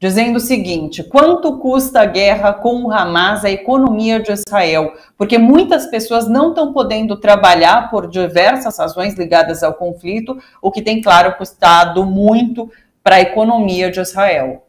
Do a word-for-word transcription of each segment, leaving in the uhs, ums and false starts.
dizendo o seguinte: quanto custa a guerra com o Hamas à economia de Israel? Porque muitas pessoas não estão podendo trabalhar por diversas razões ligadas ao conflito, o que tem, claro, custado muito para a economia de Israel.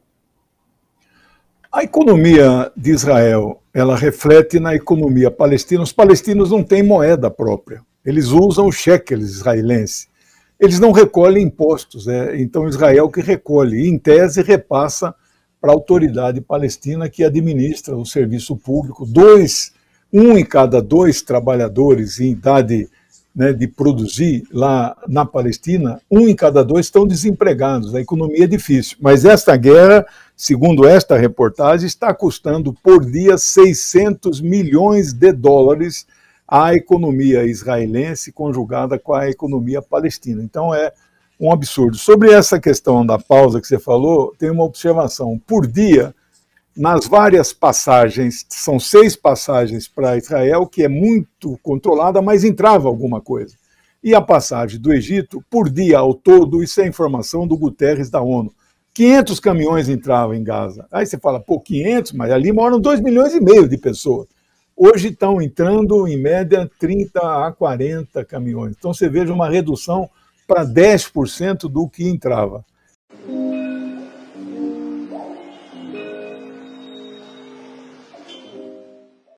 A economia de Israel, ela reflete na economia palestina. Os palestinos não têm moeda própria, eles usam o shekel israelense. Eles não recolhem impostos, é, então Israel que recolhe, e em tese repassa para a autoridade palestina que administra o serviço público. Dois, um em cada dois trabalhadores em idade, né, de produzir lá na Palestina, um em cada dois estão desempregados, a economia é difícil. Mas esta guerra, segundo esta reportagem, está custando por dia seiscentos milhões de dólares a economia israelense conjugada com a economia palestina. Então é um absurdo. Sobre essa questão da pausa que você falou, tem uma observação. Por dia, nas várias passagens, são seis passagens para Israel, que é muito controlada, mas entrava alguma coisa. E a passagem do Egito, por dia ao todo, isso é informação do Guterres da ONU. quinhentos caminhões entravam em Gaza. Aí você fala, pô, quinhentos, mas ali moram dois milhões e meio de pessoas. Hoje estão entrando, em média, trinta a quarenta caminhões. Então, você veja uma redução para dez por cento do que entrava.